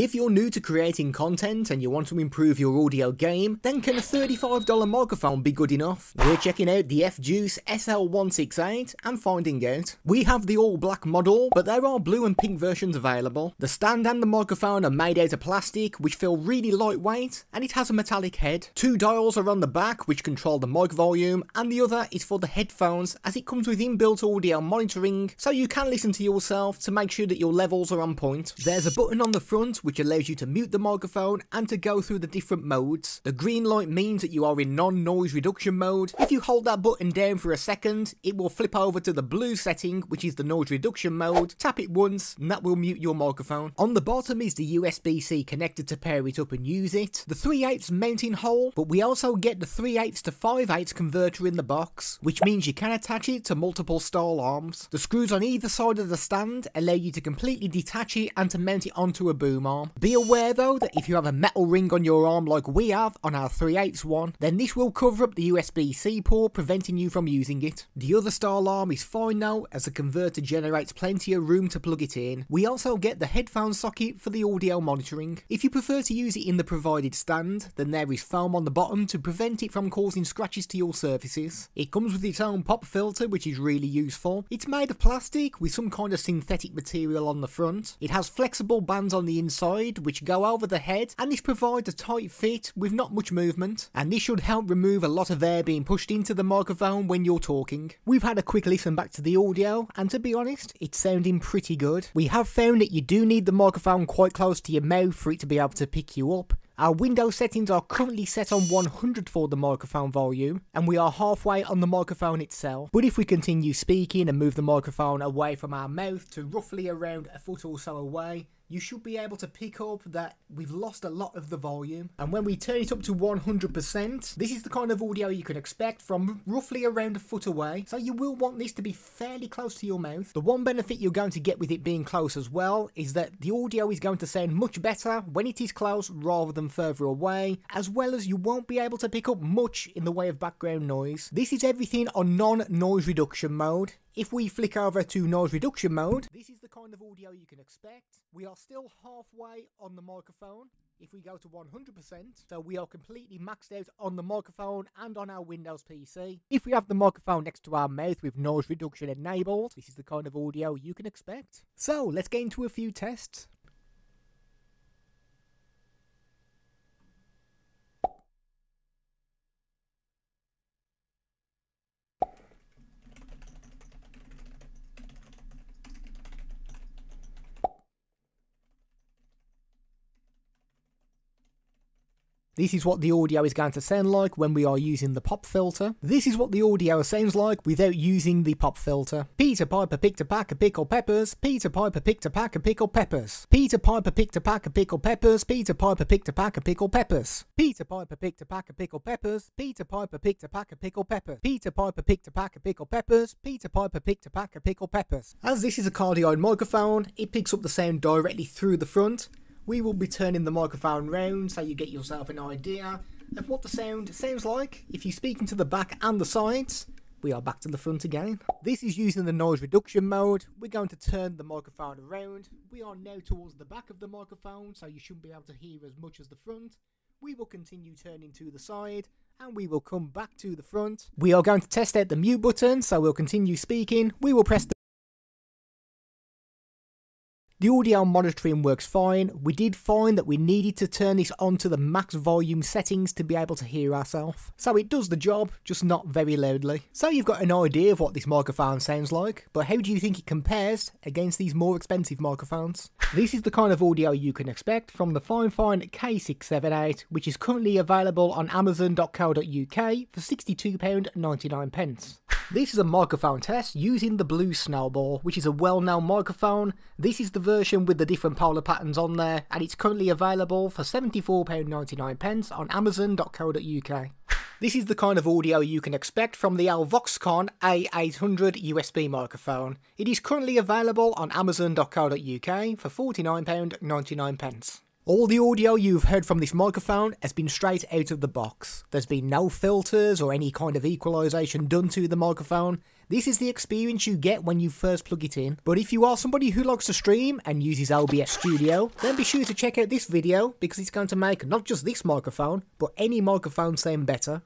If you're new to creating content and you want to improve your audio game, then can a $35 microphone be good enough? We're checking out the FDuce SL168 and finding out. We have the all black model, but there are blue and pink versions available. The stand and the microphone are made out of plastic, which feel really lightweight, and it has a metallic head. Two dials are on the back, which control the mic volume, and the other is for the headphones, as it comes with inbuilt audio monitoring, so you can listen to yourself to make sure that your levels are on point. There's a button on the front which allows you to mute the microphone and to go through the different modes. The green light means that you are in non-noise reduction mode. If you hold that button down for a second, it will flip over to the blue setting, which is the noise reduction mode. Tap it once and that will mute your microphone. On the bottom is the USB-C connector to pair it up and use it. The 3/8 mounting hole, but we also get the 3/8 to 5/8 converter in the box, which means you can attach it to multiple style arms. The screws on either side of the stand allow you to completely detach it and to mount it onto a boom arm. Be aware though that if you have a metal ring on your arm like we have on our 3/8 one, then this will cover up the USB-C port, preventing you from using it. The other style arm is fine though, as the converter generates plenty of room to plug it in. We also get the headphone socket for the audio monitoring. If you prefer to use it in the provided stand, then there is foam on the bottom to prevent it from causing scratches to your surfaces. It comes with its own pop filter, which is really useful. It's made of plastic with some kind of synthetic material on the front. It has flexible bands on the inside which go over the head, and this provides a tight fit with not much movement, and this should help remove a lot of air being pushed into the microphone when you're talking. We've had a quick listen back to the audio, and to be honest, it's sounding pretty good. We have found that you do need the microphone quite close to your mouth for it to be able to pick you up. Our window settings are currently set on 100 for the microphone volume, and we are halfway on the microphone itself. But if we continue speaking and move the microphone away from our mouth to roughly around a foot or so away, you should be able to pick up that we've lost a lot of the volume. And when we turn it up to 100%, this is the kind of audio you can expect from roughly around a foot away. So you will want this to be fairly close to your mouth. The one benefit you're going to get with it being close as well is that the audio is going to sound much better when it is close rather than further away, as well as you won't be able to pick up much in the way of background noise. This is everything on non-noise reduction mode. If we flick over to noise reduction mode, this is the kind of audio you can expect. We are still halfway on the microphone if we go to 100%, so we are completely maxed out on the microphone and on our Windows PC. If we have the microphone next to our mouth with noise reduction enabled, this is the kind of audio you can expect. So let's get into a few tests. This is what the audio is going to sound like when we are using the pop filter. This is what the audio sounds like without using the pop filter. Peter Piper picked a pack of pickled peppers. Peter Piper picked a pack of pickled peppers. Peter Piper picked a pack of pickled peppers. Peter Piper picked a pack of pickled peppers. Peter Piper picked a pack of pickled peppers. Peter Piper picked a pack of pickled peppers. Peter Piper picked a pack of pickled peppers. Peter Piper picked a pack of pickled peppers. As this is a cardioid microphone, it picks up the sound directly through the front. We will be turning the microphone round so you get yourself an idea of what the sound sounds like if you're speaking to the back and the sides. We are back to the front again. This is using the noise reduction mode. We're going to turn the microphone around. We are now towards the back of the microphone, so you shouldn't be able to hear as much as the front. We will continue turning to the side, and we will come back to the front. We are going to test out the mute button, so we'll continue speaking. We will press the audio monitoring works fine. We did find that we needed to turn this onto the max volume settings to be able to hear ourselves. So it does the job, just not very loudly. So you've got an idea of what this microphone sounds like, but how do you think it compares against these more expensive microphones? This is the kind of audio you can expect from the FiFine K678, which is currently available on amazon.co.uk for £62.99. This is a microphone test using the Blue Snowball, which is a well-known microphone. This is the version with the different polar patterns on there, and it's currently available for £74.99 on amazon.co.uk. This is the kind of audio you can expect from the Alvoxcon A800 USB microphone. It is currently available on amazon.co.uk for £49.99. All the audio you've heard from this microphone has been straight out of the box. There's been no filters or any kind of equalization done to the microphone. This is the experience you get when you first plug it in. But if you are somebody who likes to stream and uses OBS Studio, then be sure to check out this video because it's going to make not just this microphone, but any microphone sound better.